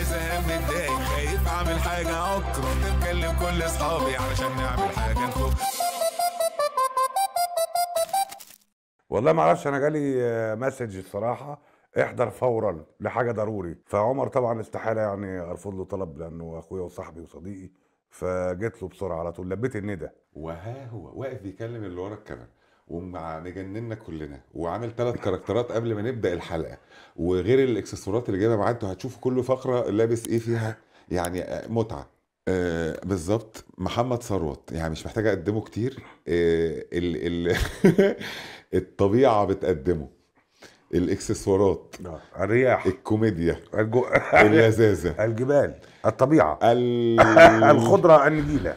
عايز اهم الداي، خايف اعمل حاجه عكر، بكلم كل اصحابي علشان نعمل حاجه نفوق. والله ما اعرفش، انا جالي مسج الصراحه احضر فورا لحاجه ضروري، فعمر طبعا استحاله يعني ارفض له طلب لانه اخويا وصاحبي وصديقي، فجيت له بسرعه على طول لبيت الندى. وها هو واقف بيكلم اللي ورا الكاميرا ومع مجننا كلنا، وعامل 3 كاركترات قبل ما نبدا الحلقه، وغير الاكسسوارات اللي جايبها معاه، انتوا هتشوفوا كل فقره لابس ايه فيها، يعني متعه. بالظبط محمد ثروت، يعني مش محتاج اقدمه كتير. الطبيعه بتقدمه، الاكسسوارات، الرياح، الكوميديا، اللذاذه، الجبال، الطبيعه، الخضره، النجيله.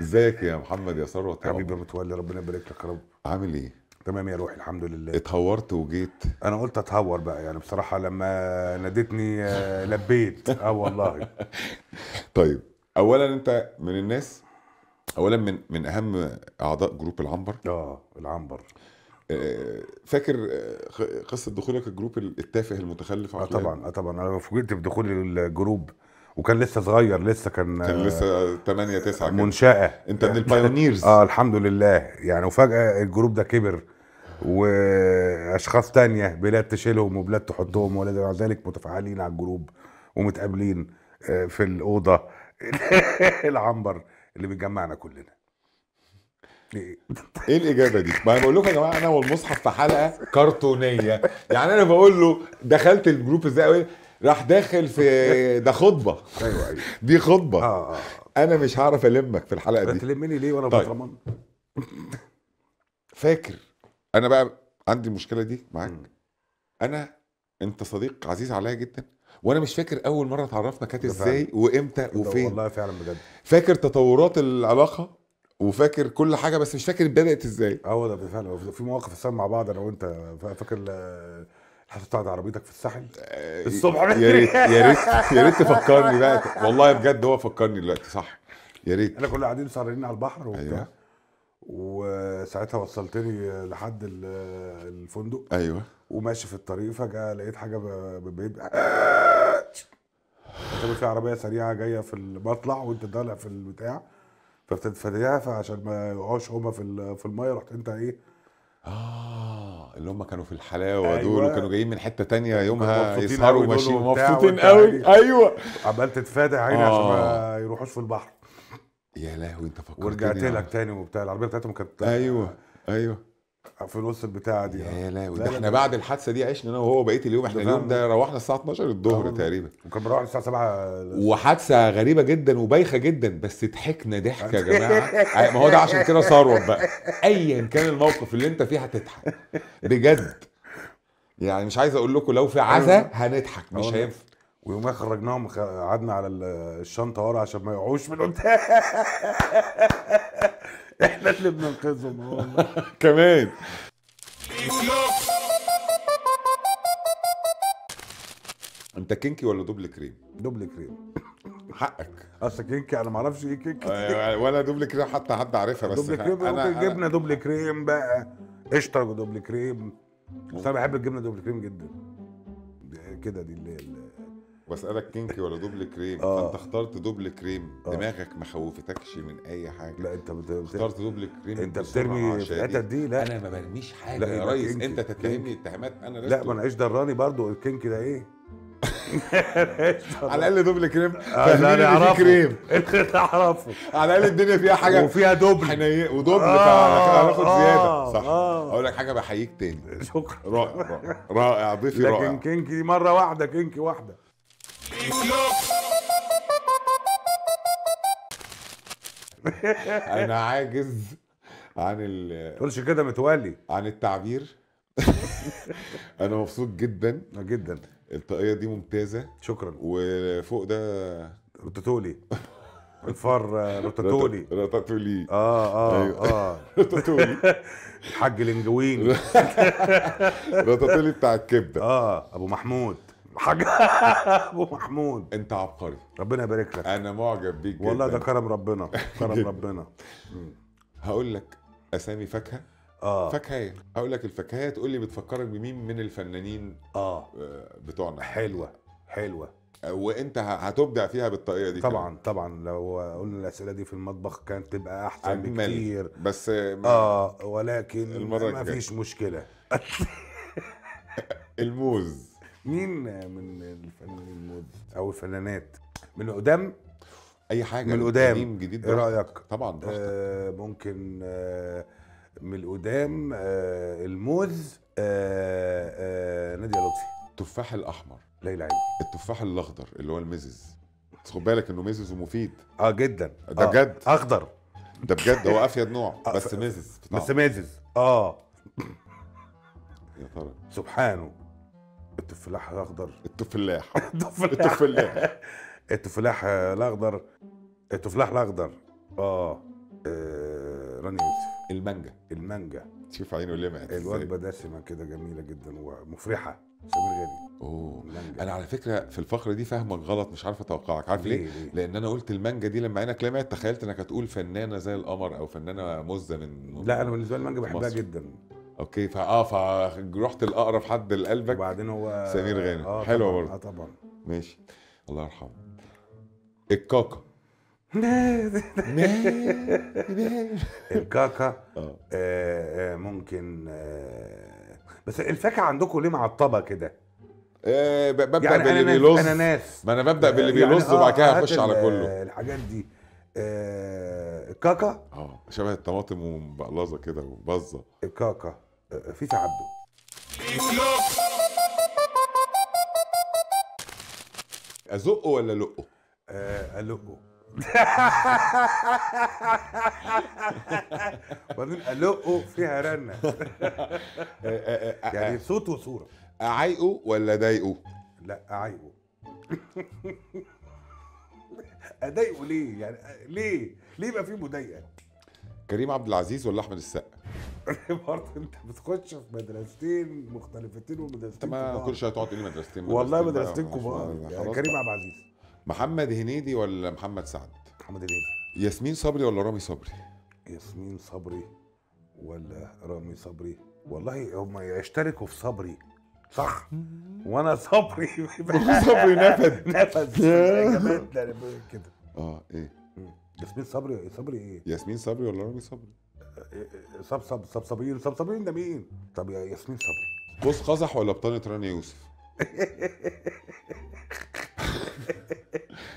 ازيك يا محمد يا ثروت؟ حبيبي يا متولي، ربنا يبارك لك يا رب. عامل ايه؟ تمام يا روحي الحمد لله. اتهورت وجيت؟ انا قلت اتهور بقى يعني بصراحه، لما نادتني لبيت. والله. طيب اولا انت من الناس، اولا من اهم اعضاء جروب العنبر. العنبر، فاكر قصه دخولك الجروب التافه المتخلف؟ طبعا طبعا، انا فوجئت بدخول الجروب وكان لسه صغير، لسه كان لسه 8 9 منشاه. انت من البايونيرز. الحمد لله يعني. وفجاه الجروب ده كبر واشخاص تانية بلاد تشيلهم وبلاد تحطهم، ولا ذلك متفاعلين على الجروب ومتقابلين في الاوضه العنبر اللي بيجمعنا كلنا. ايه الاجابه دي؟ ما انا بقول لكم يا جماعه، انا والمصحف في حلقه كرتونيه، يعني انا بقول له دخلت الجروب ازاي، راح داخل في ده خطبه. ايوه دي خطبه. انا مش هعرف المك في الحلقه دي. تلمني ليه وانا بترمن؟ فاكر انا بقى عندي المشكله دي معاك. انت صديق عزيز عليا جدا، وانا مش فاكر اول مره اتعرفنا كانت ازاي وامتى وفين. والله فعلا بجد. فاكر تطورات العلاقه وفاكر كل حاجه، بس مش فاكر بدات ازاي. ده بالفعل في مواقف حصلت مع بعض انا وانت. فاكر الحصه بتاعت عربيتك في الساحل الصبح؟ يا ريت يا ريت يا ريت تفكرني بقى والله بجد. هو فكرني دلوقتي صح، يا ريت. احنا كنا قاعدين سهرانين على البحر وبتاع. ايوه. وساعتها وصلتني لحد الفندق. ايوه. وماشي في الطريق فجاه لقيت حاجه بيب، في عربيه سريعه جايه في المطلع وانت طالع في البتاع، فابتديتها فعشان ما يقعوش هما في الميه، رحت انت ايه؟ اللي هما كانوا في الحلاوه. أيوة. دول وكانوا جايين من حته ثانيه يومها يسهروا وماشيين مبسوطين قوي. ايوه. عمال تتفادى عيني عشان ما يروحوش في البحر. يا لهوي انت فكرتني. ورجعت لك تاني وبتاع، العربيه بتاعتهم كانت. ايوه في نص البتاعه دي. يا لهوي، ده احنا بعد الحادثه دي عشنا انا وهو بقيه اليوم. احنا اليوم ده روحنا الساعه 12 الظهر تقريبا، وكان بنروح الساعه 7. وحادثه غريبه جدا وبايخه جدا، بس ضحكنا ضحكه يا جماعه. ما هو ده عشان كده ثروت بقى، ايا كان الموقف اللي انت فيه هتضحك بجد. يعني مش عايز اقول لكم، لو في عزا هنضحك مش هينفع. ويوم خرجناهم قعدنا على الشنطه ورا عشان ما يقعوش من قدام. احنا اللي بننقذهم والله. كمان انت كينكي ولا دوبل كريم؟ دوبل كريم. حقك، اصل كينكي انا ما اعرفش ايه كينكي ولا دوبل كريم حتى حد عارفها، بس دوبل كريم. انا جبنه دوبل كريم بقى، قشطه دوبل كريم، بس انا بحب الجبنه دوبل كريم جدا كده. دي اللي بسألك كينكي ولا دوبل كريم. انت اخترت دوبل كريم. دماغك ما خوفتكش من اي حاجه؟ لا انت اخترت دوبل كريم. انت بترمي الحته دي. لا انا ما برميش حاجه يا ريس. كينكي. انت تتهمني اتهامات انا لا ما اناش دراني برضو. الكينكي ده ايه؟ على الاقل دوبل كريم. لا انا اعرفه كريم. انت اعرفه على الاقل الدنيا فيها حاجه وفيها دوبل. احنا ودوبل هناخد زياده صح. اقول لك حاجه، بحييك تاني. شكرا. رائع رائع ضيفي رائع. لكن كينكي مره واحده، كينكي واحده. أنا عاجز عن ما تقولش كده متولي عن التعبير. أنا مبسوط جدا جدا. الطاقية دي ممتازة. شكرا. وفوق ده راتاتولي. الفار راتاتولي. راتاتولي. راتاتولي الحاج الإنجوين. راتاتولي بتاع الكبدة. أبو محمود. حاجة أبو محمود. أنت عبقري، ربنا يبارك لك. أنا معجب بيك جدا والله، ده كرم ربنا. كرم ربنا. هقول لك أسامي فاكهة. فاكهة. هقول لك الفاكهة تقول لي بتفكرك بمين من الفنانين بتوعنا. حلوة حلوه وانت هتبدع فيها بالطريقه دي طبعا كمان. طبعا لو قلنا الاسئله دي في المطبخ كانت تبقى احسن بكتير بس ولكن ما فيش مشكله. الموز مين من الفنانين الموز او الفنانات من قدام؟ اي حاجه من قدام جديد ايه رايك؟ طبعا ممكن من القدام الموز نادية لطفي، التفاح الاحمر ليلى عيني، التفاح الاخضر اللي هو المزز، خد بالك انه مزز ومفيد جدا ده بجد اخضر ده بجد هو افيد نوع بس مزز بس مزز يا ترى سبحانه التفاح الاخضر التفلاح التفلاح التفلاح الاخضر التفلاح الاخضر راني يوسف، المانجا شوف عينه لمعت الوجبه دسمه كده جميله جدا ومفرحه. سمير غانم المانجا. انا على فكره في الفقره دي فاهمك غلط، مش عارف اتوقعك، عارف ليه؟ لان انا قلت المانجا دي لما عينك لمعت تخيلت انك هتقول فنانه زي القمر او فنانه مزه من لا انا بالنسبه لي المانجا بحبها جدا. اوكي فرحت الاقرب حد لقلبك وبعدين هو سمير غانم حلوه برضه طبعا ماشي الله يرحمه. الكاكا الكاكا ممكن بس الفاكهه عندكم ليه معطبه كده؟ ببدا يعني باللي بيلوز ما انا ببدا باللي بيلوز وبعد كده اخش على كله الحاجات دي. الكاكا شبه الطماطم ومبقلظه كده وبظه. الكاكا في تعدد. ازقه ولا لقه؟ القه وبعدين القه فيها رنه يعني صوت وصوره. اعايقه ولا ضايقه؟ لا اعايقه. اضايقه ليه؟ يعني ليه يبقى فيه مضايقه؟ كريم عبد العزيز ولا احمد السقا؟ برضه انت بتخش في مدرستين مختلفتين ومدرستين كبار. ما كنتش هتقعد تقول لي مدرستين والله مدرستين كبار. كريم عبد العزيز. محمد هنيدي ولا محمد سعد؟ محمد هنيدي. ياسمين صبري ولا رامي صبري؟ ياسمين صبري ولا رامي صبري؟ والله هما يشتركوا في صبري صح؟ وانا صبري صبري نفد كده ايه؟ ياسمين صبري ايه؟ ياسمين صبري ولا رامي صبري؟ صبرين ده مين؟ طب يا ياسمين صبري. قوس قزح ولا بطانة راني يوسف؟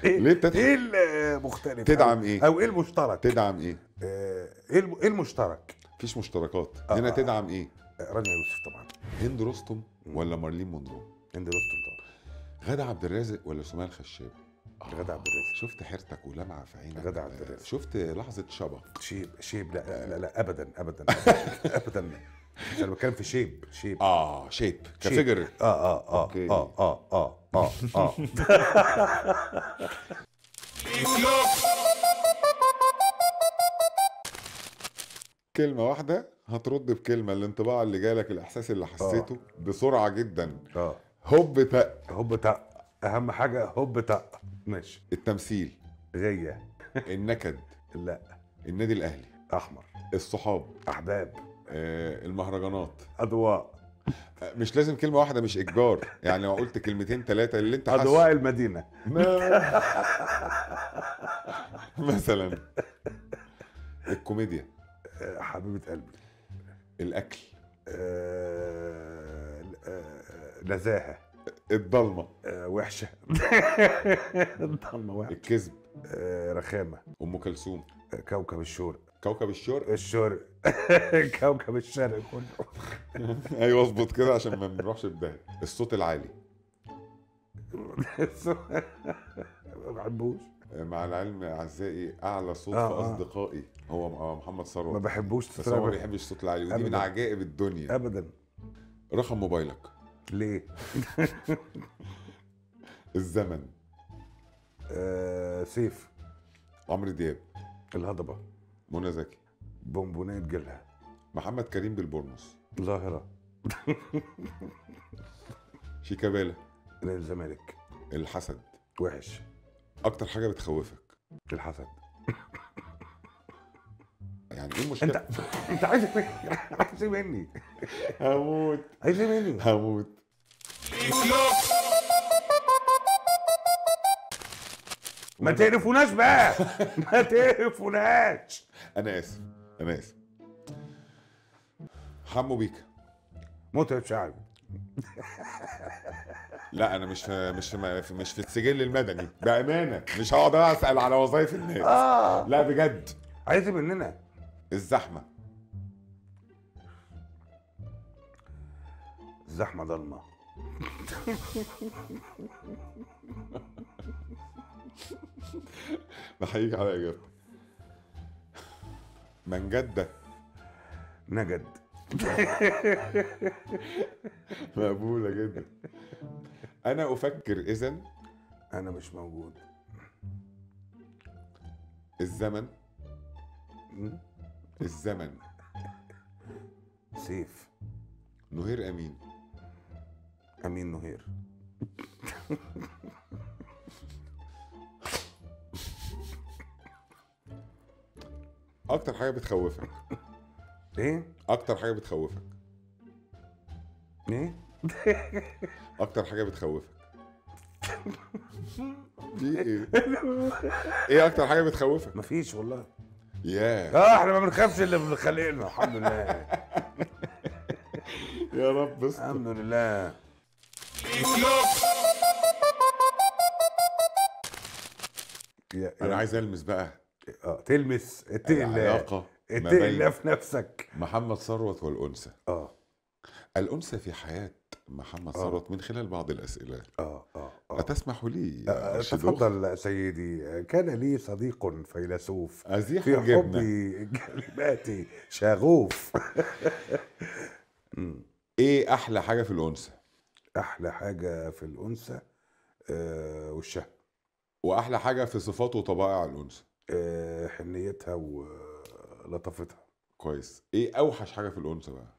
ليه بتدعم؟ ايه المختلف؟ تدعم ايه؟ او ايه المشترك؟ تدعم ايه؟ ايه المشترك؟ مفيش مشتركات، هنا تدعم ايه؟ رانيا يوسف طبعا. هند رستم ولا مارلين مونرو؟ هند رستم طبعا. غادة عبد الرازق ولا سمية الخشاب؟ غادة عبد الرازق. شفت حيرتك ولمعة في عينك غادة عبد الرازق. شفت لحظة شبق شيب لا لا لا ابدا ابدا ابدا انا بتكلم في شيب شيب كفجر اوكي كلمة واحدة هترد بكلمة الانطباع اللي جالك الإحساس اللي حسيته بسرعة جدا. هوب تق أهم حاجة هوب تق ماشي. التمثيل غية. النكد لا. النادي الأهلي أحمر. الصحاب أحباب. المهرجانات أضواء. مش لازم كلمة واحدة مش إجبار يعني لو قلت كلمتين ثلاثة اللي أنت حاسس أضواء المدينة مثلا. الكوميديا حبيبة قلبي. الأكل نزاهة. الضلمة وحشة. الضلمة وحشة. الكذب رخامة. أم كلثوم كوكب الشرق. الشرق كوكب الشرق كله. ايوه اظبط كده عشان ما بنروحش بداية. الصوت العالي ما بحبوش. مع العلم اعزائي اعلى صوت في اصدقائي هو محمد ثروت. ما بحبوش بس هو ما بيحبش الصوت العالي ودي من عجائب الدنيا ابدا. رقم موبايلك ليه؟ الزمن سيف. عمرو دياب. الهضبة. منى زكي. بونبونات جلها. محمد كريم بالبرنس. ظاهرة. شيكابالا. الزمالك. الحسد. وحش. أكتر حاجة بتخوفك؟ الحسد. يعني إيه المشكلة؟ أنت عايز إيه؟ عايز إيه مني؟ هموت. عايز إيه مني؟ هموت. ما تقرفوناش بقى. ما تقرفوناش. انا اسف انا اسف. حمو بيكا متعب شعبي. لا انا مش في السجل المدني بامانه، مش هقعد اسال على وظايف الناس. لا بجد عايز مننا الزحمه. الزحمه ضلمه. بحييك على اجابتك. من جده نجد. مقبولة جدا. أنا أفكر إذن أنا مش موجود. الزمن الزمن سيف. نهير أمين. أمين نهير. أكتر حاجة بتخوفك ايه؟ أكتر حاجة بتخوفك. ايه؟ أكتر حاجة بتخوفك. في ايه؟ ايه أكتر حاجة بتخوفك؟ مفيش والله. ياه. احنا ما بنخافش اللي من خلقنا الحمد لله. يا رب استر. الحمد لله. أنا عايز ألمس بقى. تلمس العلاقة اتقل في نفسك. محمد ثروت والأنثى. الأنثى في حياة محمد ثروت من خلال بعض الأسئلة. أتسمح لي؟ تفضل سيدي. كان لي صديق فيلسوف في حبي كلماتي شغوف. إيه أحلى حاجة في الأنثى؟ أحلى حاجة في الأنثى وشها. وأحلى حاجة في صفات وطبائع الأنثى؟ حنيتها لطفتها. كويس. ايه اوحش حاجه في الانثى بقى؟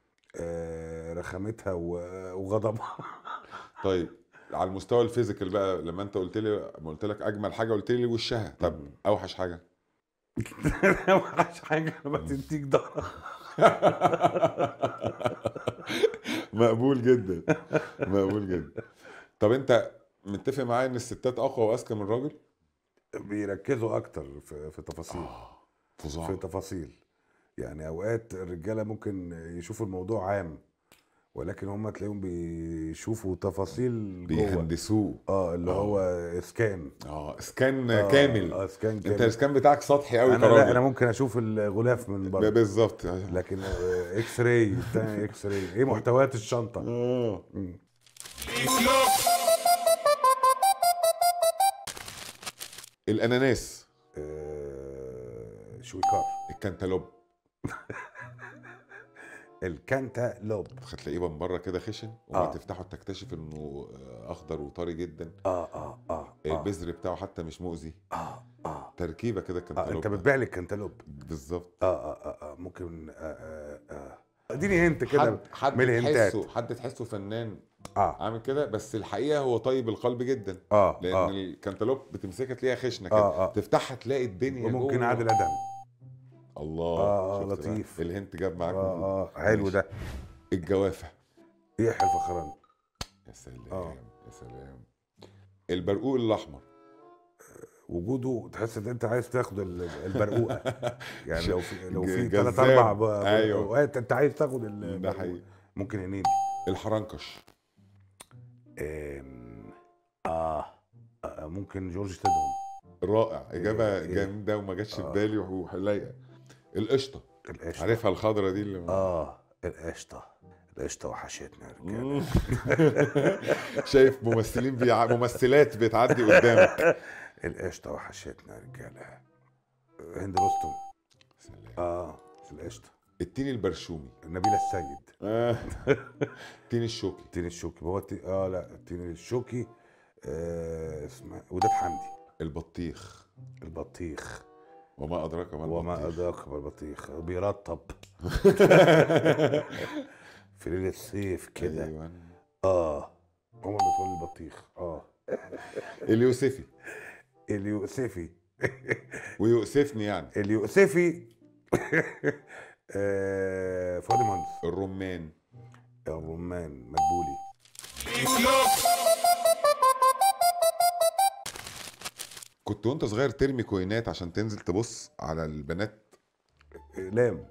رخامتها وغضبها. طيب على المستوى الفيزيكال بقى، لما انت قلت لي، ما قلت لك اجمل حاجه قلت لي وشها، طب اوحش حاجه؟ اوحش حاجه ما تديك ضهرها. مقبول جدا مقبول جدا. طب انت متفق معايا ان الستات اقوى واذكى من الراجل؟ بيركزوا اكتر في تفاصيل. فظاع. في تفاصيل. يعني اوقات الرجاله ممكن يشوفوا الموضوع عام، ولكن هم تلاقيهم بيشوفوا تفاصيل جوه، بيهندسوه. اللي هو اسكان. اسكان كامل. اسكان كامل. انت الاسكان بتاعك سطحي قوي. انا ممكن اشوف الغلاف من بره بالظبط، لكن اكس راي بتاع اكس راي ايه محتويات الشنطه. الاناناس. شويكار. الكنتالوب. الكنتالوب هتلاقيه من بره كده خشن، وما تفتحه تكتشف انه اخضر وطري جدا. البذر بتاعه حتى مش مؤذي. تركيبه كده الكنتالوب. انت بتبيع لي الكنتالوب بالظبط. ممكن اديني هنت كده من الهنتات. حد تحسه فنان عامل كده، بس الحقيقه هو طيب القلب جدا. لان الكنتالوب بتمسكها تلاقيها خشنه كده. تفتحها تلاقي الدنيا جوه. وممكن عادل ادم. الله. لطيف. الهنت جاب معاك. حلو ده. الجوافه. يحيى الفخراني. يا سلام. يا سلام. البرقوق الاحمر. وجوده تحس ان انت عايز تاخد البرقوقه. يعني لو في 3 4 برقوقات انت عايز تاخد البرقوقه. ممكن هنيدي. الحرنكش. ممكن جورج سيدهم. رائع. اجابه جامده وما جاتش في بالي ولايقه. القشطه. عارفها الخضره دي اللي القشطه. القشطه وحشتنا يا رجاله. شايف ممثلين ممثلات بتعدي قدامك. القشطه وحشتنا يا رجاله. هند رستم. سلام. القشطه. التين البرشومي. نبيلة السيد. التين الشوكي. التين الشوكي. هو لا التين الشوكي اسمها وداد حمدي. البطيخ. البطيخ. وما أدراك ما البطيخ. وما أدراك ما البطيخ. بيرطب. في ليل الصيف كده. أيوة. هما بتقول البطيخ. اليوسفي. اليوسفي. ويؤسفني يعني. اليوسفي. فؤاد المهندس. الرمان. الرمان. مدبولي. كنت وانت صغير ترمي كوينات عشان تنزل تبص على البنات؟ اقلام.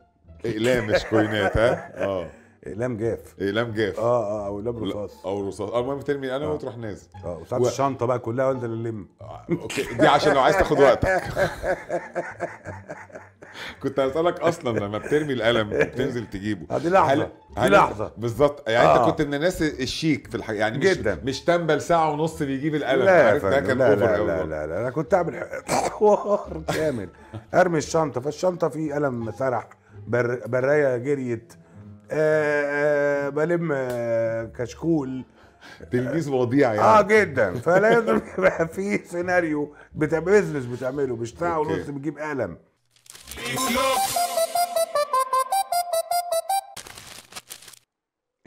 اقلام مش كوينات. ها اه اقلام جاف. اقلام جاف او اقلام رصاص او رصاص. المهم ترمي انا وتروح نازل وساعات الشنطه بقى كلها وانت اللي لم اوكي دي عشان لو عايز تاخد وقتك. كنت هسألك اصلا لما بترمي القلم بتنزل تجيبه دي لحظه دي لحظه بالظبط يعني انت كنت من الناس الشيك في الحقيقه يعني جداً. مش تنبل ساعه ونص بيجيب القلم. لا ده كان لا لا, لا لا لا انا كنت اعمل حوار كامل. ارمي الشنطه فالشنطه في قلم سرح برايه جريت بلم كشكول تلميذ وضيع يعني جدا. فلازم يبقى في سيناريو بتاع بيزنس بتعمله مش ساعه ونص بتجيب قلم.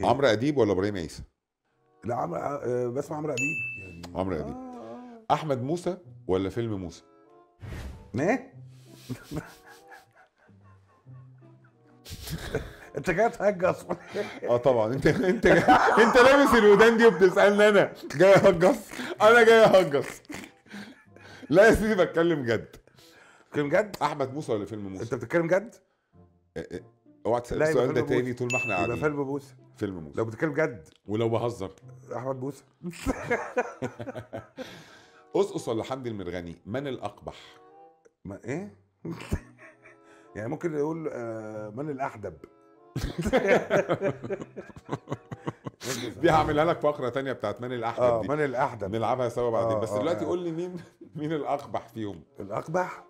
عمرو اديب ولا ابراهيم عيسى؟ لا عمرو بسمع عمرو اديب يعني. عمرو اديب. احمد موسى ولا فيلم موسى؟ ايه؟ انت جاي تهج اصلا. طبعا انت لابس الودان دي وبتسالني انا جاي اهجص؟ انا جاي اهجص. لا يا سيدي بتكلم جد. بتتكلم جد؟ احمد موسى ولا فيلم موسى؟ انت بتتكلم جد؟ اوعى تسال السؤال ده تاني طول ما احنا قاعدين. يبقى فيلم موسى. فيلم موسى. لو بتتكلم جد ولو بهزر احمد بوسة. قصقص ولا حمدي المرغني؟ من الاقبح؟ ما ايه؟ يعني ممكن نقول من الاحدب. دي هعملها لك فقره ثانيه بتاعت من الاحدب. دي من الاحدب نلعبها سوا بعدين. بس دلوقتي قول لي مين الاقبح فيهم؟ الاقبح؟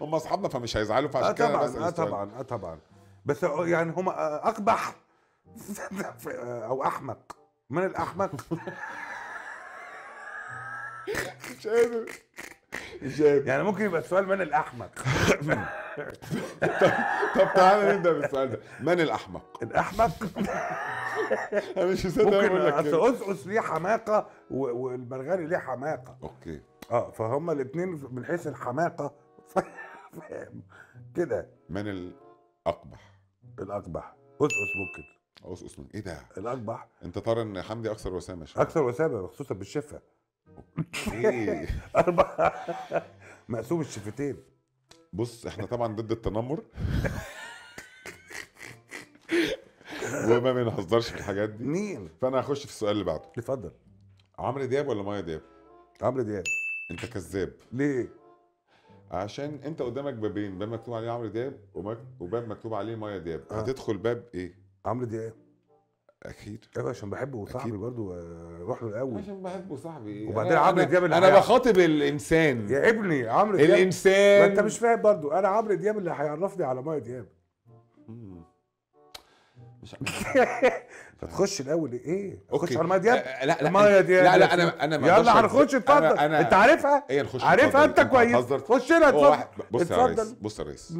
هم اصحابنا فمش هيزعلوا فعشان كده انا بسال. طبعا طبعا بس يعني هم اقبح او احمق. من الاحمق؟ مش قادر يعني ممكن يبقى السؤال من الاحمق. طب تعالى نبدا بالسؤال ده. من الاحمق؟ الاحمق انا مش مصدق اقول لك كده. اصل قصقص ليه حماقه والمرغني ليه حماقه. اوكي فهم الاثنين من حيث الحماقه كده. من الاقبح؟ الاقبح قصقص. ممكن قصقص. من ايه ده؟ الاقبح. انت ترى ان حمدي اكثر وسامه. اكثر وسامه خصوصا بالشفه. ايه مقسوم الشفتين. بص احنا طبعا ضد التنمر وما بنهزرش في الحاجات دي. مين؟ فانا هخش في السؤال اللي بعده. اتفضل. عمرو دياب ولا ميا دياب؟ عمرو دياب. انت كذاب. ليه؟ عشان انت قدامك بابين، باب مكتوب عليه عمرو دياب وباب مكتوب عليه ميا دياب. هتدخل باب ايه؟ عمرو دياب اكيد. ايوه عشان بحبه وصاحبي برضه اروح له الاول. عشان بحبه وصاحبي. وبعدين عمرو دياب انا بخاطب الانسان يا ابني. عمرو دياب الانسان. ما انت مش فاهم برضه. انا عمرو دياب اللي هيعرفني على ميا دياب. مش هتخش الاول ايه؟ هتخش على ميا دياب؟ لا ميا دياب. لا انا يلا هنخش. اتفضل. انت عارفها؟ ايه نخش؟ عارفها انت كويس. خش هنا اتفضل. بص يا ريس بص يا ريس.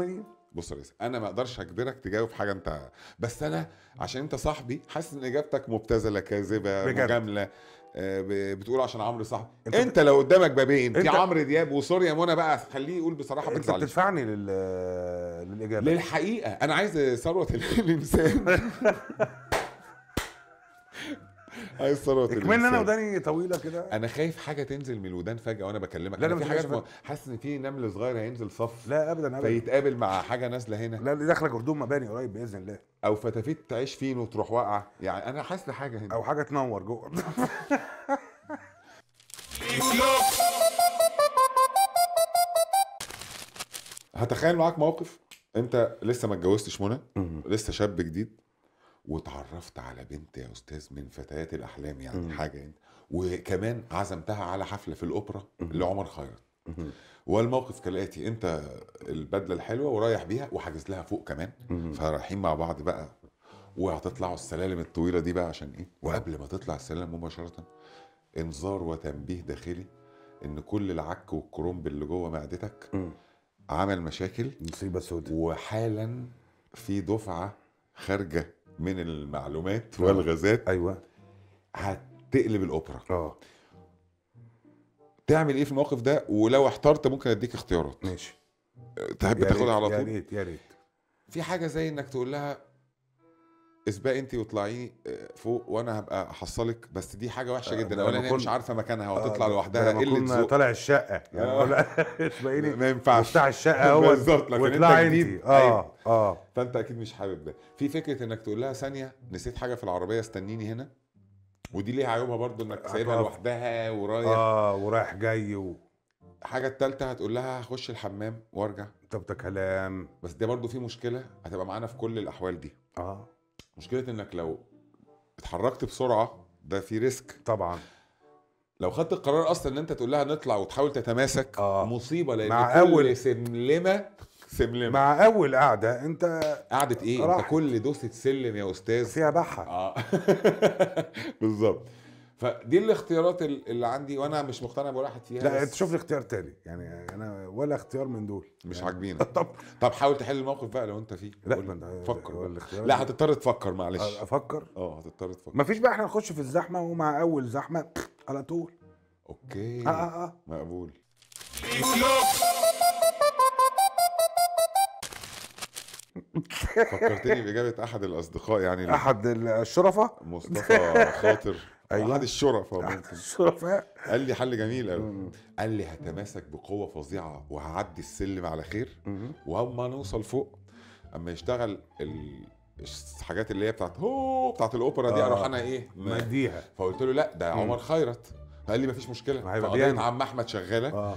بص يا ريس انا ما اقدرش اجبرك تجاوب حاجه انت، بس انا عشان انت صاحبي حاسس ان اجابتك مبتذله كاذبه مجامله. بتقول عشان عمرو صاحبي. انت لو قدامك بابين في عمرو دياب وسوري يا منى بقى خليه يقول بصراحه. انت بتدفعني للاجابه للحقيقه. انا عايز ثروت الانسان. عايز ثروت الانسان. اكملنا. انا وداني طويله كده. انا خايف حاجه تنزل من الودان فجاه وانا بكلمك. لا انا في حاجه حاسس ان في نمل صغير هينزل صف. لا ابدا فيتقابل مع حاجه نازله هنا. لا اللي داخله جردوم مباني قريب باذن الله. او فتافيت تعيش فين وتروح واقعه. يعني انا حاسس لحاجه هنا او حاجه تنور جوه. هتخيل معاك موقف. انت لسه ما اتجوزتش منى، لسه شاب جديد واتعرفت على بنت يا استاذ من فتيات الاحلام يعني. حاجه انت وكمان عزمتها على حفله في الاوبرا لعمر خيرت. والموقف كالاتي. انت البدله الحلوه ورايح بيها وحاجز لها فوق كمان. فرايحين مع بعض بقى وهتطلعوا السلالم الطويله دي بقى عشان ايه. وقبل ما تطلع السلالم مباشره انذار وتنبيه داخلي ان كل العك والكرنب اللي جوه معدتك عمل مشاكل. مصيبه سوداء. وحالا في دفعه خارجه من المعلومات والغازات. ايوه هتقلب الاوبرا. تعمل ايه في الموقف ده؟ ولو احترت ممكن اديك اختيارات. ماشي. تحب تاخدها على طول؟ يا ريت. في حاجه زي انك تقول لها اسبقي انت واطلعي فوق وانا هبقى احصلك. بس دي حاجه وحشه جدا، اولا هي مش عارفه مكانها وهتطلع لوحدها. قله طالع الشقه يعني اسبقيني ما ينفعش، بتاع الشقه هو بالظبط، لكن اطلعي انت. فانت اكيد مش حابب ده. في فكره انك تقول لها ثانيه نسيت حاجه في العربيه استنيني هنا، ودي ليها عيوبها برضو انك سايبها لوحدها ورايح ورايح جاي. الحاجه الثالثه هتقول لها هخش الحمام وارجع. طب ده كلام، بس ده برضو في مشكله هتبقى معانا في كل الاحوال دي. مشكله انك لو اتحركت بسرعه ده في ريسك طبعا. لو خدت القرار اصلا ان انت تقول لها نطلع وتحاول تتماسك مصيبه، لان مع اول سملمه مع اول قعده انت قعده ايه راحت. انت كل دوسه سلم يا استاذ فيها بحه. بالظبط. فدي الاختيارات اللي عندي وانا مش مقتنع بولا واحد فيها. لا تشوف لي اختيار تاني يعني، انا ولا اختيار من دول مش عاجبينك. طب حاول تحل الموقف بقى لو انت فيه. لا فكر. لا هتضطر تفكر، معلش. افكر؟ هتضطر تفكر. مفيش بقى، احنا نخش في الزحمه ومع اول زحمه على طول. اوكي. مقبول. فكرتني باجابه احد الاصدقاء، يعني احد الشرفاء مصطفى خاطر. أيوة. أحد الشرفاء قال لي حل جميل قوي، قال لي هتماسك بقوه فظيعه وهعدي السلم على خير، واما نوصل فوق اما يشتغل الحاجات اللي هي بتاعت الاوبرا دي اروح انا ايه مديها. فقلت له لا ده عمر خيرت. قال لي مفيش مشكله. فقضيت عم احمد شغاله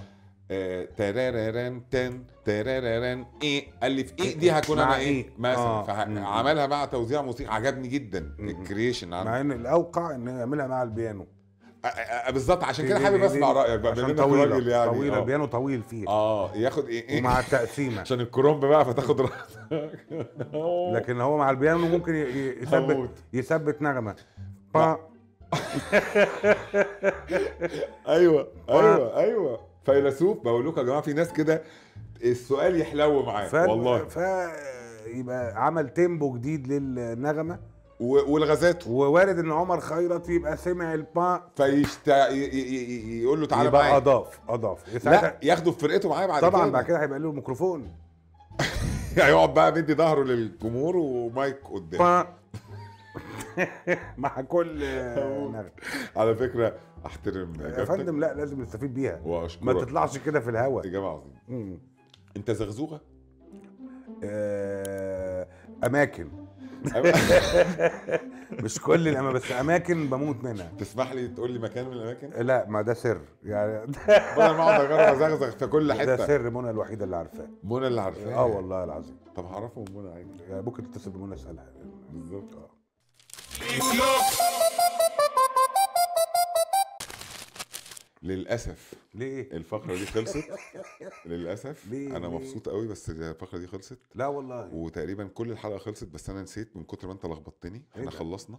تراراران تن تراراران ايه، قال لي في ايه دي هكون انا ايه مثلا. فعملها مع توزيع موسيقى، عجبني جدا الكريشن عنده، مع ان الاوقع انه يعملها مع البيانو. بالظبط، عشان كده حابب اسمع رايك بقى، عشان راجل يعني طويله البيانو طويل فيها ياخد ايه ومع التقسيمه عشان الكرومب بقى فتاخد راحتك. لكن هو مع البيانو ممكن يثبت نغمه. ايوه فيلسوف. بقول لكم يا جماعه في ناس كده السؤال يحلو معاه والله. يبقى عمل تيمبو جديد للنغمه والغازات، ووارد ان عمر خيرت يبقى سمع البا يقول له تعالى معايا، يبقى اضاف لا ياخده في فرقته معايا بعد طبعا كده. بعد كده هيبقى له ميكروفون هيقعد بقى مدي ظهره للجمهور ومايك قدامه مع كل نغمه. على فكره احترم يا فندم، لا لازم نستفيد بيها، ما تطلعش كده في الهواء. اجابه عظيمه. انت زغزوغه؟ اماكن مش كل الاماكن، بس اماكن بموت منها. تسمح لي تقول لي مكان من الاماكن؟ لا ما ده سر يعني بدل ما اقعد اجرب ازغزغ في كل حته. ده سر منى الوحيده اللي عارفاه. منى اللي عارفاه؟ والله العظيم. طب هعرفه من منى عادي يعني، ممكن تتصل بمنى اسالها بالظبط. للاسف ليه الفقره دي خلصت؟ للاسف ليه؟ انا مبسوط قوي بس الفقره دي خلصت. لا والله وتقريبا كل الحلقه خلصت، بس انا نسيت من كتر ما انت لخبطتني. احنا خلصنا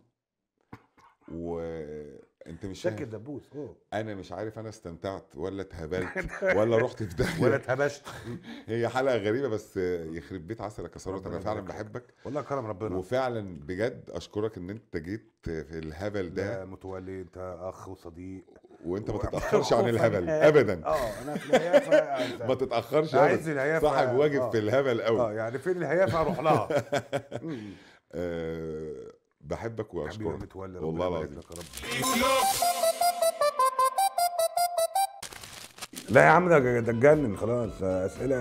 وانت مش شاكر دبوس. انا مش عارف انا استمتعت ولا اتهبلت ولا رحت في داهيه ولا اتهبشت. هي حلقه غريبه بس يخرب بيت عسلك يا ثروت، انا فعلا بحبك والله كرم ربنا، وفعلا بجد اشكرك ان انت جيت في الهبل ده. لا متولي انت اخ وصديق، وانت ما تتاخرش عن الهبل ابدا. انا في الهيافه ما تتاخرش، عايز الهيافه صاحب واجب في الهبل قوي. يعني فين الهيافه اروح لها. بحبك واشكرك والله العظيم. لا يا عم ده اتجنن خلاص، اسئله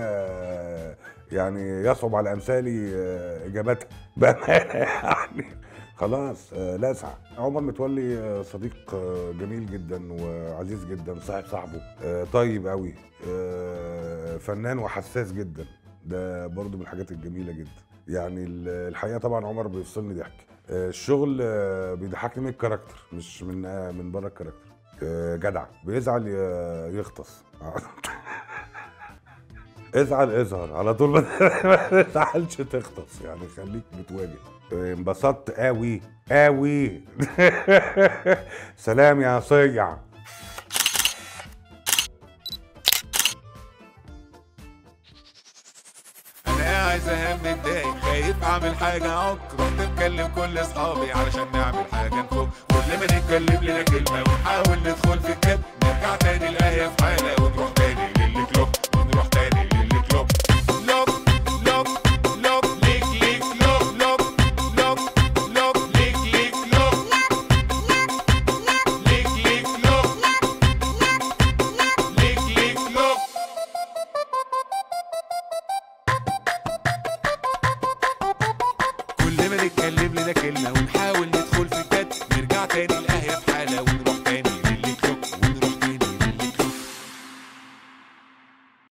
يعني يصعب على امثالي اجابتها بامانه يعني خلاص. لا اسعى. عمر متولي صديق جميل جدا وعزيز جدا، صاحبه طيب قوي، فنان وحساس جدا، ده برضو من الحاجات الجميله جدا يعني. الحقيقه طبعا عمر بيفصلني ضحك، الشغل بيضحكني من الكاركتر مش من بره الكاركتر. جدع، بيزعل يختص ازعل اظهر على طول، ما تزعلش تختص يعني، خليك متواجد. انبسطت قوي سلام يا صيع. اعمل حاجه عكر، تتكلم كل اصحابي علشان نعمل حاجه نفوق، كل ما نتكلم لنا كلمه ونحاول ندخل في الكب، نرجع تاني الايه في حاله ونروح تاني للكلوب، للكلوب لوب لوب لوب ليك لوب لوب لوب لوب نتكلم لنا كلمة ونحاول ندخل في الجد، نرجع تاني القهوة بحلاوة.